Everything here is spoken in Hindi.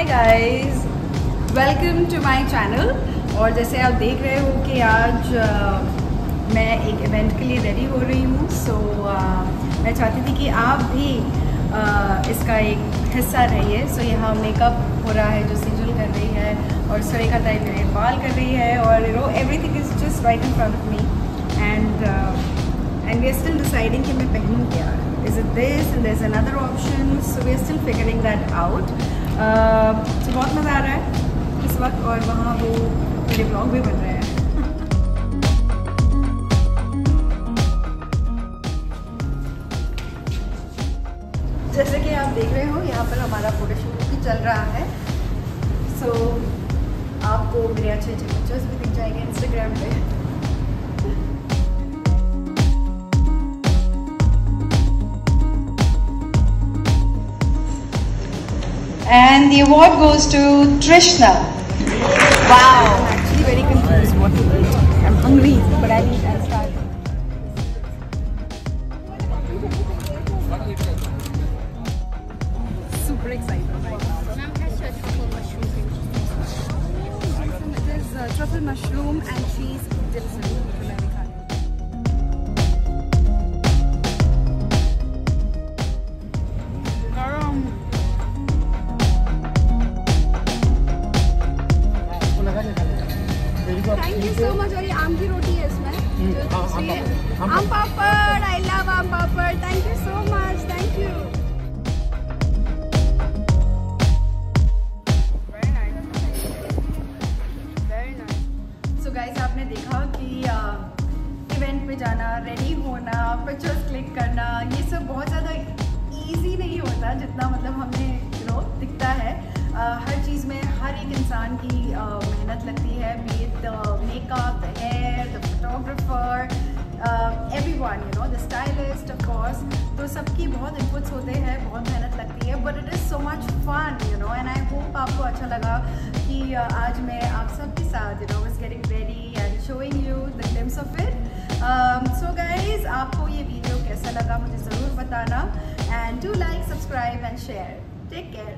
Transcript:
Hi guys, welcome to my channel. और जैसे आप देख रहे हो कि आज मैं एक इवेंट के लिए रेडी हो रही हूँ। सो मैं चाहती थी कि आप भी इसका एक हिस्सा रहिए। सो यहाँ मेकअप हो रहा है जो सीजल कर रही है और सुरेखा ताई मेरे बाल कर रही है और you know everything is just right in front of me and we are still deciding कि मैं पहनूँ क्या। Is it this and there's another option, so we are still figuring that out। So बहुत मज़ा आ रहा है इस वक्त और वहाँ वो मेरे ब्लॉग भी बन रहे हैं। जैसे कि आप देख रहे हो यहाँ पर हमारा फोटोशूट भी चल रहा है। So आपको मेरे अच्छे अच्छे पिक्चर्स भी दिख जाएंगे Instagram पे। And the award goes to Trishna. Wow! I'm actually very confused what to eat. I'm hungry, but I need to start. Super excited right now. Ma'am has truffle mushroom. There's truffle mushroom and cheese dips. Thank you so much। और ये आम की रोटी है इसमें जो दूसरी है आम पापड़। I love आम पापड़। Thank you so much, thank you। Very nice, very nice। So guys, आपने देखा कि इवेंट पे जाना, रेडी होना, पिक्चर्स क्लिक करना, ये सब बहुत ज़्यादा इजी नहीं होता जितना मतलब हमने दिखता है। हर चीज़ में हर एक इंसान की मेहनत लगती है, be it the makeup, the hair, the photographer, everyone, you know, the stylist of course. तो सबकी बहुत इनपुट्स होते हैं, बहुत मेहनत लगती है, but it is so much fun, you know. And I hope आपको अच्छा लगा कि आज मैं आप सबके साथ, you know, was getting ready and showing you the glimpse of it. So guys, आपको ये वीडियो कैसा लगा मुझे ज़रूर बताना। And do like, subscribe and share. Take care.